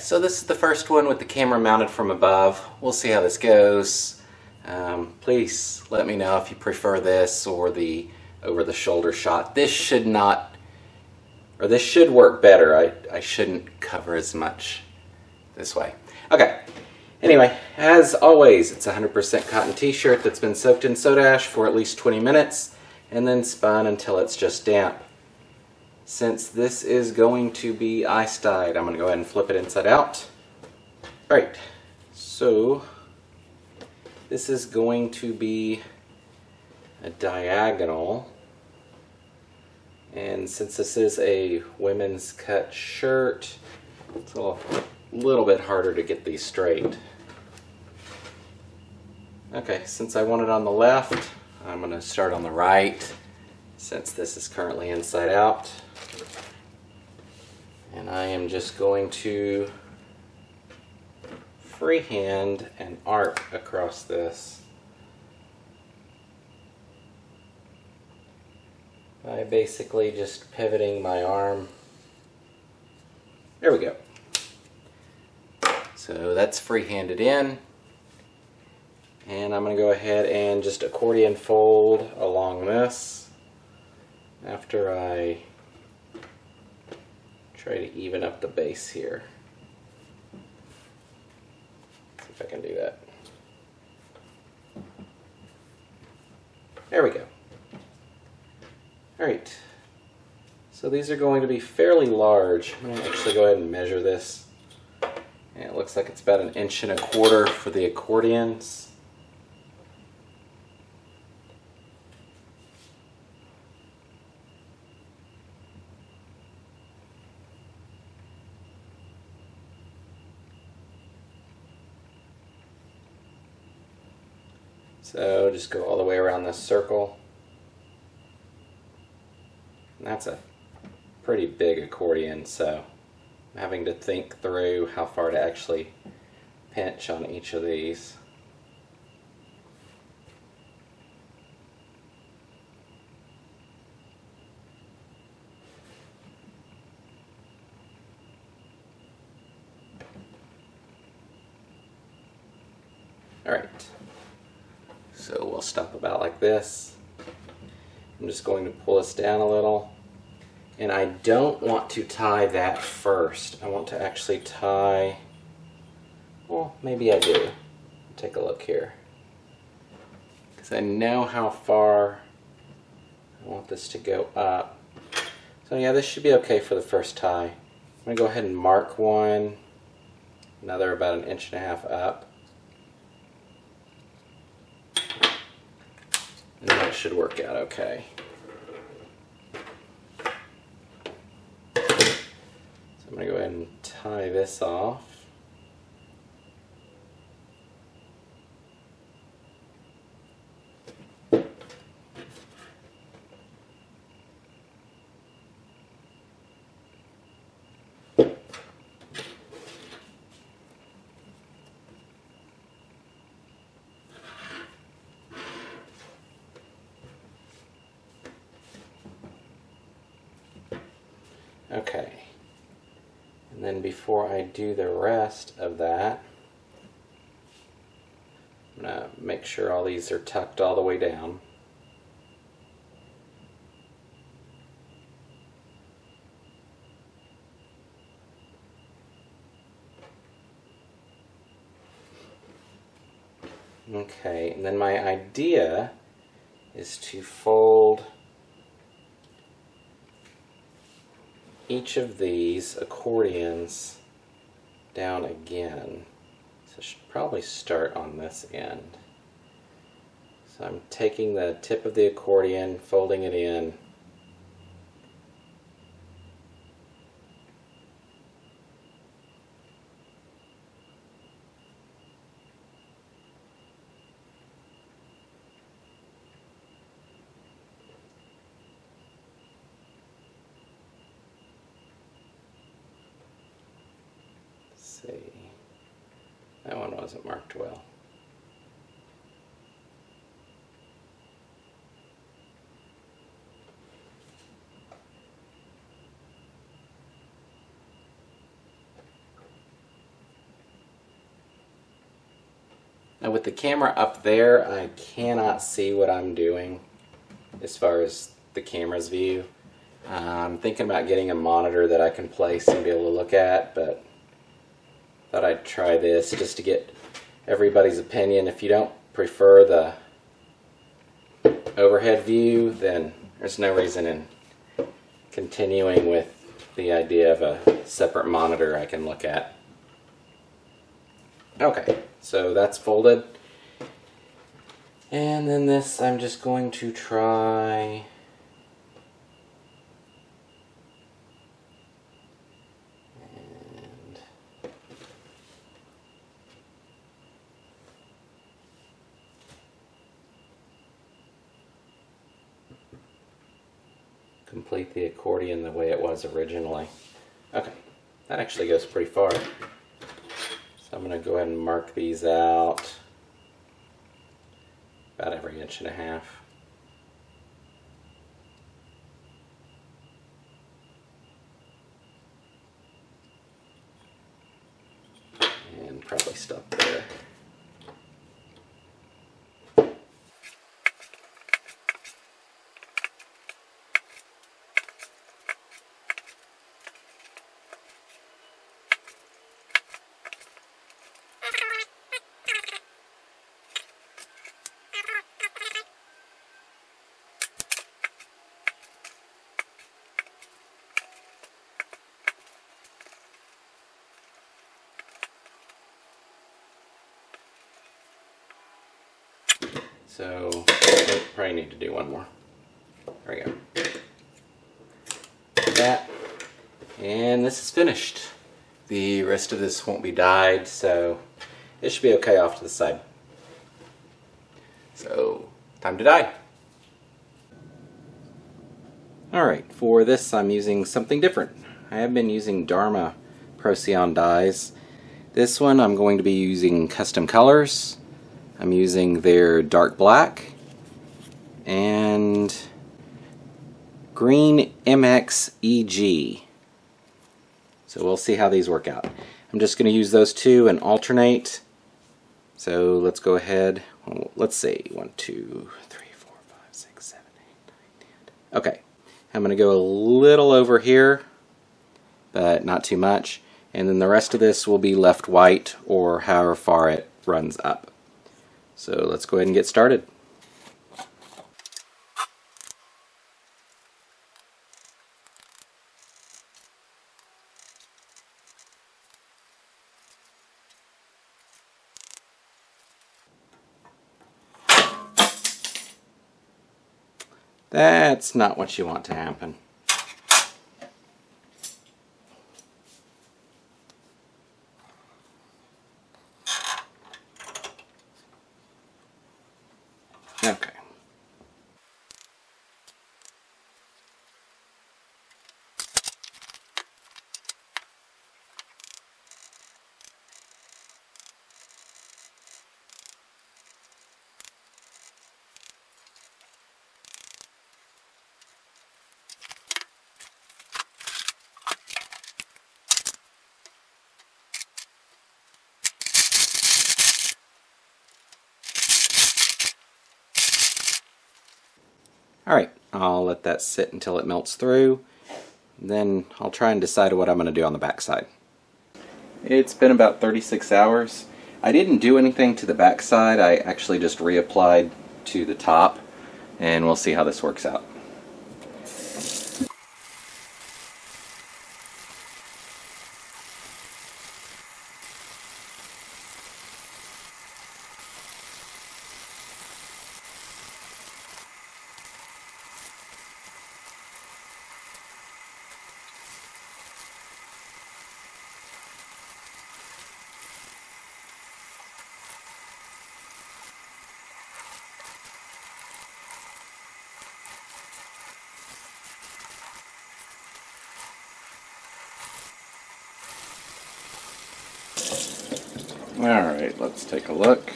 So this is the first one with the camera mounted from above. We'll see how this goes. Please let me know if you prefer this or the over-the-shoulder shot. This should not, or this should work better. I shouldn't cover as much this way. Okay, anyway, as always, it's a 100% cotton t-shirt that's been soaked in soda ash for at least 20 minutes and then spun until it's just damp. Since this is going to be ice dyed, I'm going to go ahead and flip it inside out. Alright, so this is going to be a diagonal, and since this is a women's cut shirt, it's a little bit harder to get these straight. Okay, since I want it on the left, I'm going to start on the right, since this is currently inside out. And I am just going to freehand an arc across this by basically just pivoting my arm. There we go. So that's freehanded in. And I'm going to go ahead and just accordion fold along this after I try to even up the base here. See if I can do that. There we go. Alright, so these are going to be fairly large. I'm going to actually go ahead and measure this. And it looks like it's about 1.25 inches for the accordions. So just go all the way around this circle. And that's a pretty big accordion, so I'm having to think through how far to actually pinch on each of these. All right. So we'll stop about like this. I'm just going to pull this down a little. And I don't want to tie that first. I want to actually tie, well, maybe I do. Take a look here. Because I know how far I want this to go up. So yeah, this should be okay for the first tie. I'm going to go ahead and mark one, another about 1.5 inches up. And that should work out okay. So I'm going to go ahead and tie this off. Okay, and then before I do the rest of that, I'm going to make sure all these are tucked all the way down. Okay, and then my idea is to fold each of these accordions down again. So I should probably start on this end. So I'm taking the tip of the accordion, folding it in. See, that one wasn't marked well. Now with the camera up there, I cannot see what I'm doing as far as the camera's view. I'm thinking about getting a monitor that I can place and be able to look at, but I thought I'd try this just to get everybody's opinion. If you don't prefer the overhead view, then there's no reason in continuing with the idea of a separate monitor I can look at. Okay, so that's folded. And then this, I'm just going to try and complete the accordion the way it was originally. Okay, that actually goes pretty far. So I'm going to go ahead and mark these out. About every inch and a half. And probably stop there. So, I probably need to do one more. There we go. Like that. And this is finished. The rest of this won't be dyed, so it should be okay off to the side. So, time to dye. Alright, for this I'm using something different. I have been using Dharma Procion dyes. This one I'm going to be using Custom Colors. I'm using their dark black and green MX EG. So we'll see how these work out. I'm just going to use those two and alternate. So let's go ahead. Let's see. 1, 2, 3, 4, 5, 6, 7, 8, 9, 10. Okay. I'm going to go a little over here, but not too much. And then the rest of this will be left white or however far it runs up. So let's go ahead and get started. That's not what you want to happen. Okay. Alright, I'll let that sit until it melts through, then I'll try and decide what I'm going to do on the back side. It's been about 36 hours. I didn't do anything to the back side, I actually just reapplied to the top, and we'll see how this works out. Alright, let's take a look.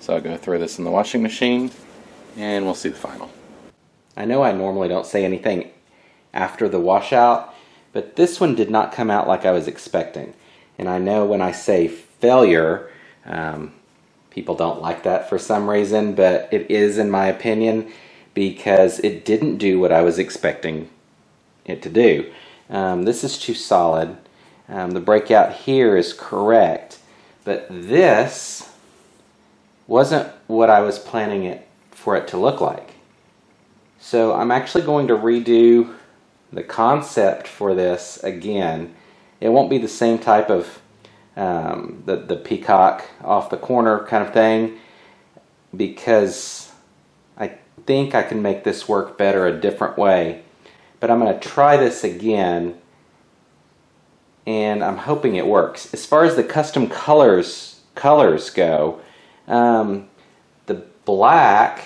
So I'll go throw this in the washing machine and we'll see the final. I know I normally don't say anything after the washout, But this one did not come out like I was expecting. And I know when I say failure, people don't like that for some reason, but it is in my opinion because it didn't do what I was expecting it to do. This is too solid. The breakout here is correct, but this wasn't what I was planning it for it to look like. So I'm actually going to redo the concept for this again. It won't be the same type of the peacock off the corner kind of thing, because I think I can make this work better a different way. But I'm going to try this again, and I'm hoping it works. As far as the custom colors go, the black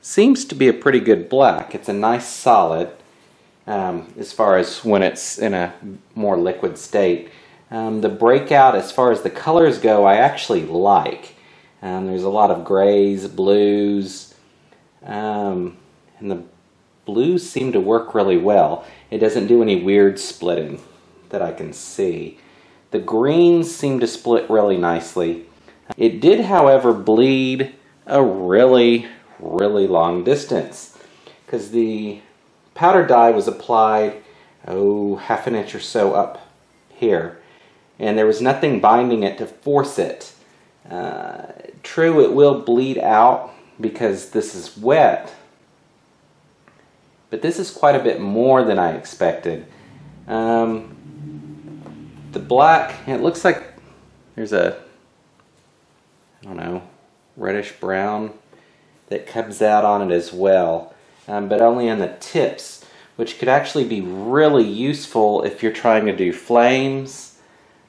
seems to be a pretty good black. It's a nice solid as far as when it's in a more liquid state. The breakout, as far as the colors go, I actually like. There's a lot of grays, blues, and the blues seem to work really well. It doesn't do any weird splitting that I can see. The greens seem to split really nicely. It did, however, bleed a really, really long distance because the powder dye was applied, oh, half an inch or so up here, and there was nothing binding it to force it. True, it will bleed out because this is wet, but this is quite a bit more than I expected. The black, it looks like there's a, I don't know, reddish brown that comes out on it as well, but only on the tips, which could actually be really useful if you're trying to do flames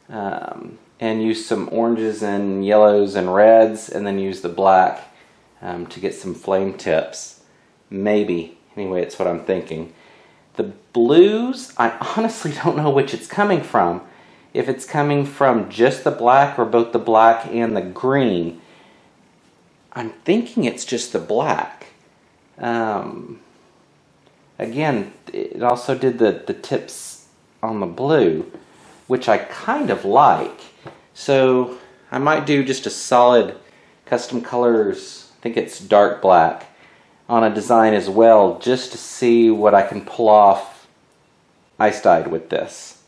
and use some oranges and yellows and reds and then use the black to get some flame tips, maybe. Anyway, it's what I'm thinking. The blues, I honestly don't know which it's coming from. If it's coming from just the black or both the black and the green. I'm thinking it's just the black. Again, it also did the tips on the blue, which I kind of like. So I might do just a solid Custom Colors, I think it's dark black, on a design as well, just to see what I can pull off ice dyed with this.